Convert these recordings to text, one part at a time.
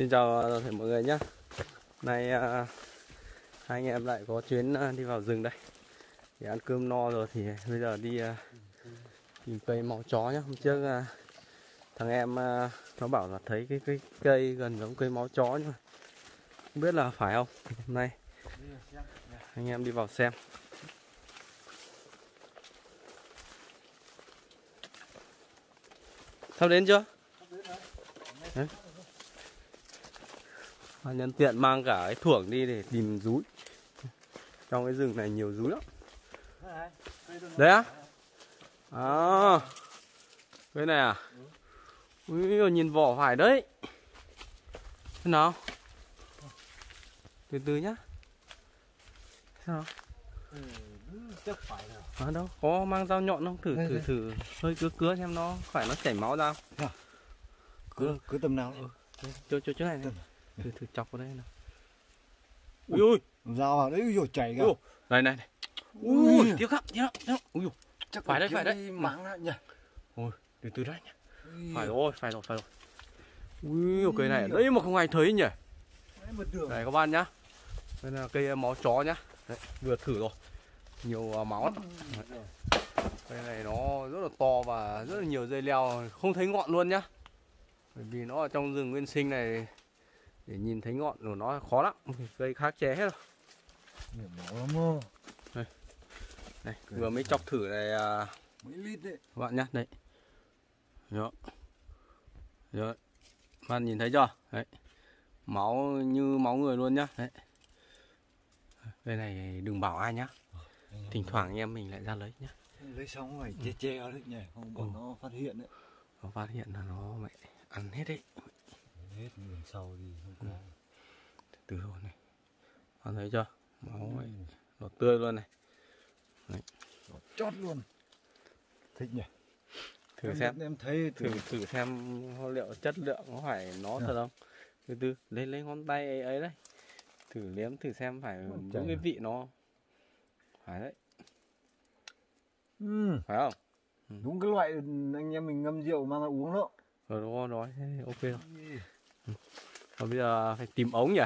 Xin chào toàn thể mọi người nhé. Nay hai anh em lại có chuyến đi vào rừng đây để ăn cơm no rồi thì bây giờ đi tìm cây mọ chó nhé. Hôm trước thằng em nó bảo là thấy cái cây gần giống cây mọ chó nhưng mà không biết là phải không. Hôm nay anh em đi vào xem. Sao đến chưa? Đấy. Và nhân tiện mang cả cái thuổng đi để tìm rúi. Trong cái rừng này nhiều rúi lắm. Đấy á? À, cái này à? Ui, nhìn vỏ phải đấy. Thế nào? Từ từ nhá. Sao? À, đâu? Có mang dao nhọn không? Thử hơi cứa xem nó phải nó chảy máu ra không? Cứ tầm nào? Chỗ này này. Thử chọc vào đây nào. Ui ui, dao vào đấy rồi chảy ra. Này này này. Ui, tiếc lắm. Ui giời. Chắc phải đấy. Máng ra nhỉ. Ôi, từ đấy nhỉ. Phải rồi. Ui, cây này đấy mà không ai thấy nhỉ. Này các bạn nhá. Đây là cây máu chó nhá. Đấy, vừa thử rồi. Nhiều máu lắm. Cây này nó rất là to và rất là nhiều dây leo, không thấy ngọn luôn nhá. Bởi vì nó ở trong rừng nguyên sinh này, để nhìn thấy ngọn của nó khó lắm, cây khác che hết rồi. Nhiều máu lắm. Đây. Đây, vừa mới chọc thử này mấy lít đấy. Các bạn nhá, đấy. Đó. Rồi. Các bạn nhìn thấy chưa? Đấy. Máu như máu người luôn nhá. Đấy. Cây này đừng bảo ai nhá. Thỉnh thoảng anh em mình lại ra lấy nhá. Lấy xong phải che đấy nhỉ, không còn nó phát hiện đấy. Nó phát hiện là nó mẹ ăn hết đấy. Hết đường sau thì không có. Từ hồi này. Bạn thấy chưa? Máu ấy nó tươi luôn này. Đấy. Nó chót luôn. Thích nhỉ. Thử xem. Em thấy thử xem liệu chất lượng có phải nó thật không? Từ lấy ngón tay ấy đấy. Thử liếm thử xem phải những cái vị nó phải đấy. Phải không? Đúng cái loại anh em mình ngâm rượu mang ra uống đó. Rồi, ok rồi. Và bây giờ phải tìm ống nhỉ?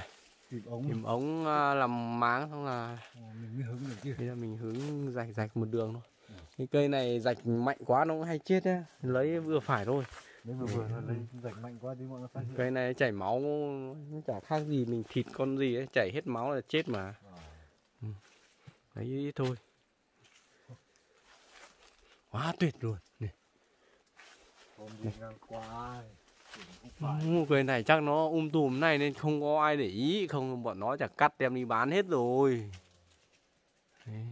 Tìm ống làm máng xong là mình mới hứng được chứ. Bây giờ mình hứng rạch một đường thôi. Cái cây này rạch mạnh quá nó cũng hay chết nhá. Lấy vừa phải thôi. Vừa lấy rạch mạnh quá thì mọi người phát hiện. Cây này chảy máu nó chả khác gì mình thịt con gì ấy, chảy hết máu là chết mà. Đấy thôi. Quá tuyệt luôn. Này. Cây này chắc nó tùm này nên không có ai để ý, không bọn nó chả cắt đem đi bán hết rồi. Đấy.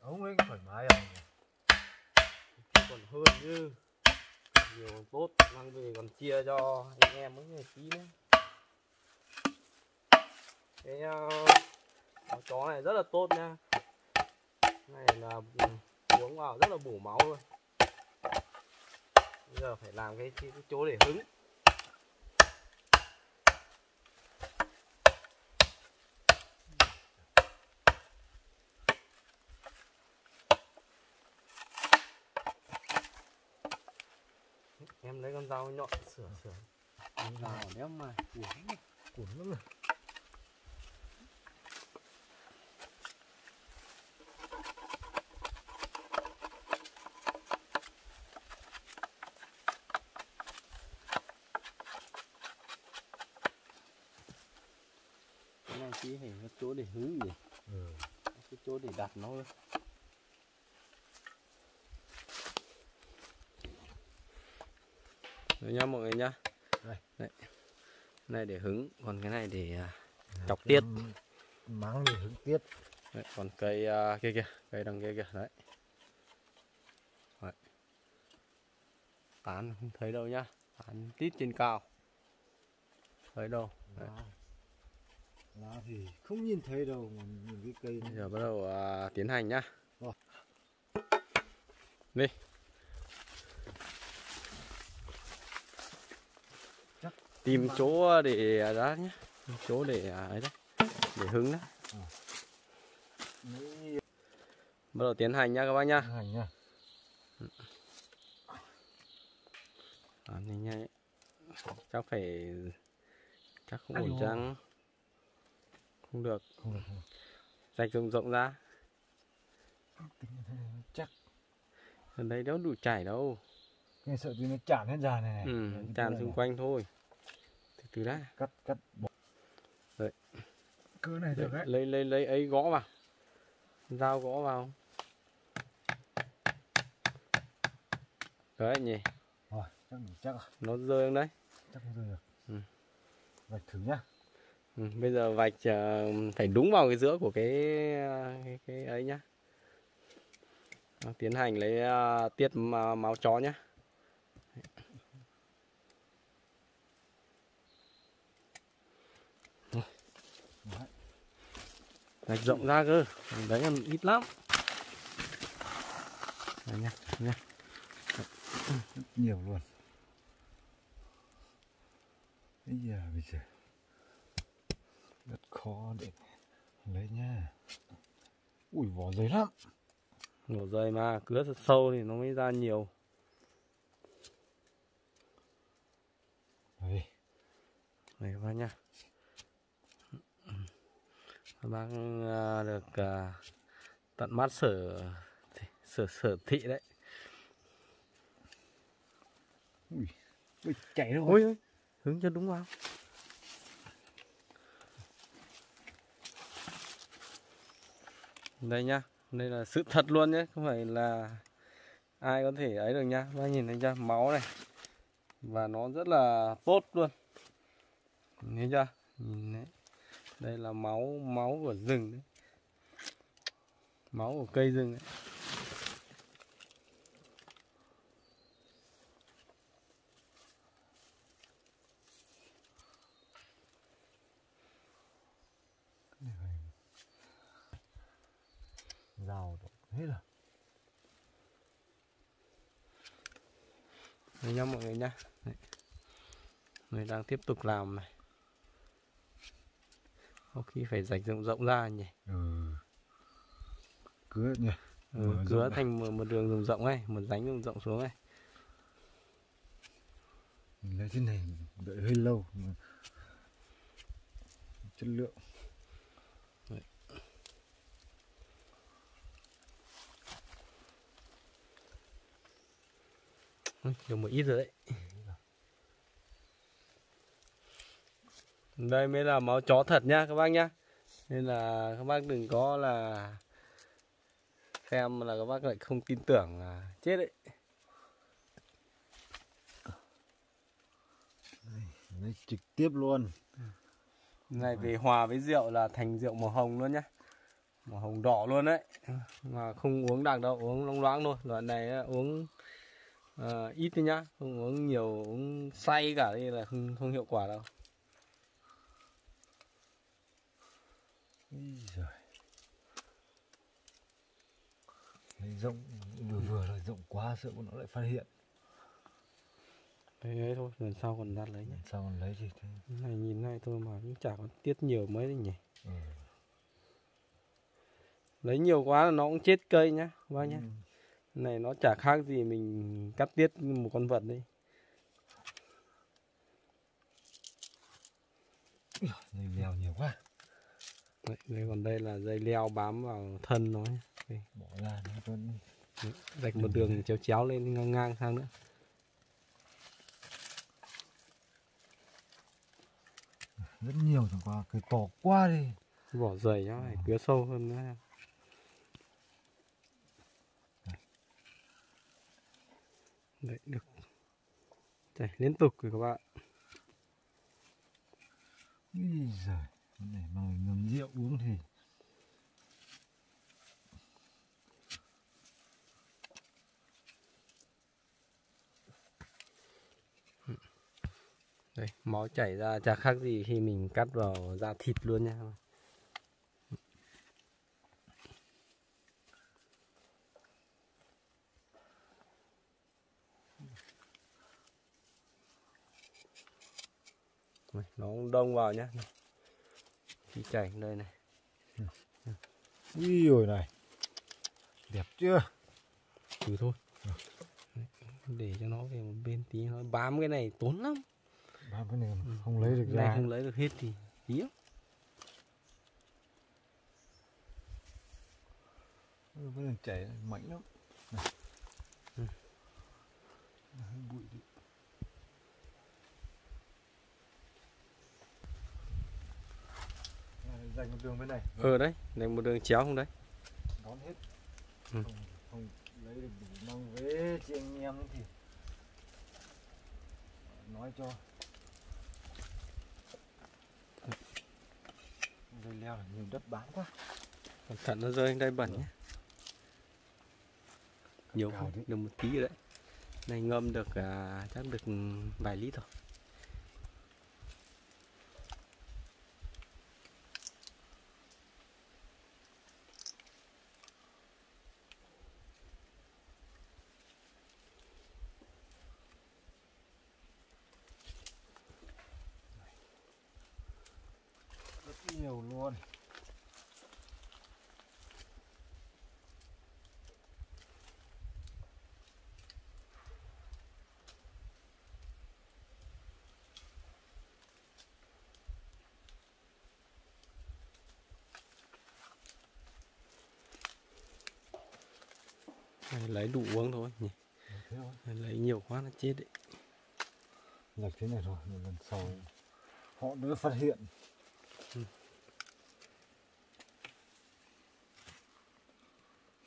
Ống ấy thoải mái à? Chứ còn hơn chứ. Nhiều còn tốt, mang về còn chia cho anh em mấy người tí nữa. Cái máu chó này rất là tốt nha. Này là uống vào rất là bổ máu luôn. Bây giờ phải làm cái chỗ để hứng. Em lấy con dao nhọn sửa. Dao nếu mà cuốn lắm rồi. Cái này có chỗ để hứng gì, có chỗ để đặt nó thôi. Rồi nhá mọi người nhá. Đây. Này để hứng, còn cái này để chọc tiết. Máng để hứng tiết. Đấy, còn cây kia kìa, cây đằng kia kìa đấy. Đấy. Tán không thấy đâu nhá, tán tít trên cao. Thấy đâu? Đấy. Lá thì không nhìn thấy đâu, nhìn cái cây này. Giờ bắt đầu tiến hành nhá. Rồi. Đi. Chắc tìm chỗ để đá nhá, chỗ để ấy đấy, để hứng đấy. Bắt đầu tiến hành nhá các bác nhá. Làm nhanh nhanh. Chắc phải... Chắc không ổn chăng? Không được. Rạch rộng rộng ra. Chắc. Ở đây đâu đủ chảy đâu. Nghe sợ gì nó tràn hết ra này. Tràn xung quanh thôi. Từ đó. Cắt bỏ. Đấy. Cỡ này được đấy. Lấy ấy gõ vào. Dao gõ vào. Đấy nhỉ. Rồi, chắc rồi. Nó rơi không đấy? Chắc không rơi được. Vạch thử nhá. Bây giờ vạch phải đúng vào cái giữa của cái ấy nhá. Tiến hành lấy tiết máu chó nhá. Vạch rộng ra cơ. Đấy là ít lắm. Đấy nhá, nhá. Rất nhiều luôn. Bây giờ rất khó để lấy nha. Ui vỏ dày lắm. Vỏ dày mà cứ rất sâu thì nó mới ra nhiều. Đấy. Đấy các bác nha. Các bác được tận mắt sở thị đấy. Ui, chảy đâu rồi. Ôi, hướng chân đúng vào. Đây nhá, đây là sự thật luôn nhé, không phải là ai có thể ấy được nhá. Các bạn nhìn thấy chưa, máu này. Và nó rất là tốt luôn. Nhìn thấy chưa, nhìn đấy. Đây là máu của rừng đấy. Máu của cây rừng đấy. Rào hết rồi. Đấy nhá mọi người nhá. Đấy. Người đang tiếp tục làm này. Có khi phải rạch rộng ra nhỉ. Cứa nhỉ. Cứa thành một đường rộng ấy, một rãnh rộng xuống ấy. Mình lấy trên này đợi hơi lâu mà. Chất lượng. Đấy. Được một ít rồi đấy. Đây mới là máu chó thật nhá các bác nhá. Nên là các bác đừng có là xem là các bác lại không tin tưởng là chết đấy. Đây, trực tiếp luôn. Này về hòa với rượu là thành rượu màu hồng luôn nhá. Màu hồng đỏ luôn đấy. Mà không uống đặc đâu, uống long loáng thôi. Loại này uống ít thôi nhá, không uống nhiều, uống say cả đây là không hiệu quả đâu. Rồi. Rộng vừa là rộng quá sợ bọn nó lại phát hiện. Đấy thôi, lần sau còn ra lấy nhá. Lần sau còn lấy gì thế? Này nhìn này thôi mà cũng chả có tiết nhiều mấy đấy nhỉ. Lấy nhiều quá là nó cũng chết cây nhá, bao nhá. Này nó chả khác gì mình cắt tiết một con vật đấy. Dây leo nhiều quá. Đấy, còn đây là dây leo bám vào thân nó. Bỏ ra rạch một đường chéo lên ngang sang nữa. Rất nhiều chẳng qua cái to quá đi. Vỏ dày nó phải cứa sâu hơn nữa. Đấy, được chảy liên tục rồi các bạn. Úi giời, để mà ngâm rượu uống thì đấy, máu chảy ra chả khác gì khi mình cắt vào da thịt luôn nha. Nó đông vào nhá. Khi chảy đây này. Ui rồi này. Đẹp chưa? Thử thôi. Để cho nó về một bên tí, nó bám cái này tốn lắm. Bám cái này không lấy được ra. Này không lấy được hết thì yếu. Vẫn còn chảy mạnh lắm. Này. Bụi đi. Dành một đường bên này. Ờ đấy, dành một đường chéo không đấy. Đón hết. Không lấy được đủ mang về chị anh em thì nói cho. Dây leo là nhiều đất bán quá. Cẩn thận nó rơi đây bẩn nhé. Nhiều không? Được một tí rồi đấy. Này ngâm được chắc được vài lít rồi. Nhiều luôn. Lấy đủ uống thôi nhỉ. Lấy nhiều quá nó chết đấy. Lật thế này rồi, lần sau họ đỡ phát hiện.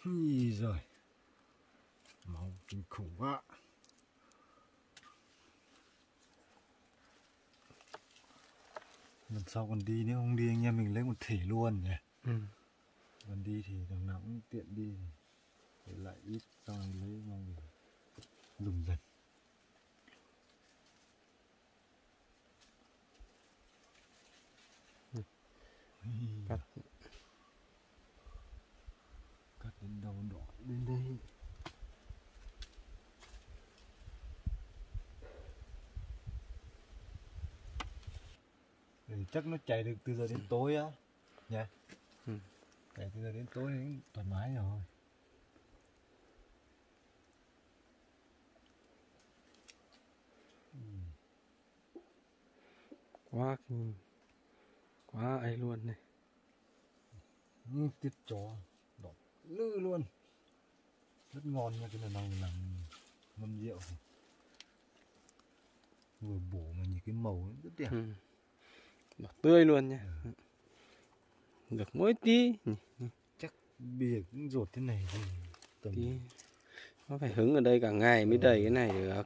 Ý giời, máu kinh khủng quá. Lần sau còn đi, nếu không đi anh em mình lấy một thể luôn nhỉ. Còn đi thì đằng nào cũng tiện đi, để lại ít xong lấy mong dùng dần. Cắt. Cắt đến đầu đỏ đến đây. Thì chắc nó chạy được từ giờ đến tối á nha. Chạy từ giờ đến tối thì thoải mái rồi. Quá ấy luôn này. Như tiết chó đỏ lư luôn. Rất ngon nha, cái này nó làm ngâm rượu. Vừa bổ mà nhìn cái màu nó rất đẹp. Đỏ tươi luôn nha. Được mỗi tí. Chắc bây giờ cũng rột thế này thì tầm tí. Nó phải hứng ở đây cả ngày mới đầy cái này được.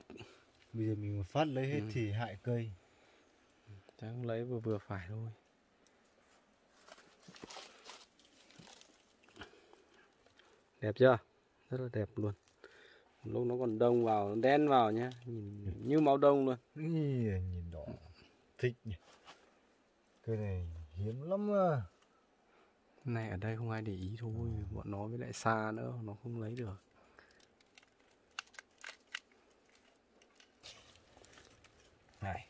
Bây giờ mình mà phát lấy hết thì hại cây. Chắc lấy vừa phải thôi. Đẹp chưa? Rất là đẹp luôn. Lúc nó còn đông vào, nó đen vào nhá, nhìn như máu đông luôn. Nhìn đỏ, thích nhỉ. Cây này hiếm lắm à. Này ở đây không ai để ý thôi, bọn nó với lại xa nữa, nó không lấy được. Này.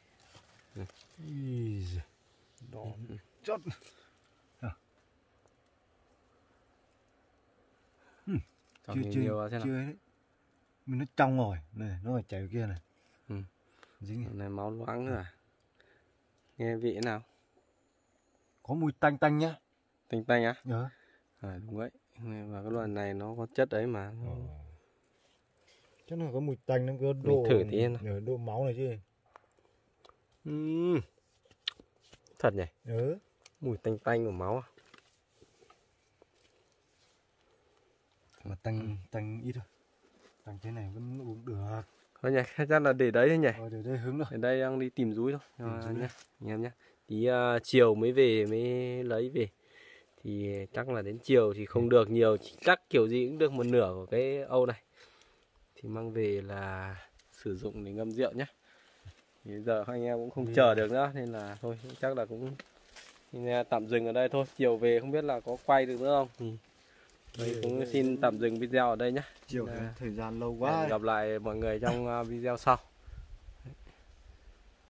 Đỏ chất. Chưa đấy. Mình nó trong rồi này, nó phải chảy kia này. Dính này máu loãng rồi. Nghe vị thế nào? Có mùi tanh tanh nhá. Tanh tanh á? À, đúng đấy. Và cái loại này nó có chất đấy mà. Chắc là có mùi tanh, nó có độ thử tí nào. Độ máu này chứ. Thật nhỉ? Mùi tanh tanh của máu à? Mà tanh ít thôi. Tanh thế này vẫn uống được. Thôi nhỉ, chắc là để đấy thôi nhỉ. Để đây hứng rồi. Để đây đang đi tìm rúi thôi. Anh em nhé. Tí chiều mới về, mới lấy về. Thì chắc là đến chiều thì không được nhiều. Chắc kiểu gì cũng được một nửa của cái âu này. Thì mang về là sử dụng để ngâm rượu nhé. Bây giờ anh em cũng không chờ được nữa. Nên là thôi, chắc là cũng tạm dừng ở đây thôi. Chiều về không biết là có quay được nữa không. Tôi cũng xin tạm dừng video ở đây nhé. Chiều thời gian lâu quá. Hẹn gặp lại mọi người trong video sau.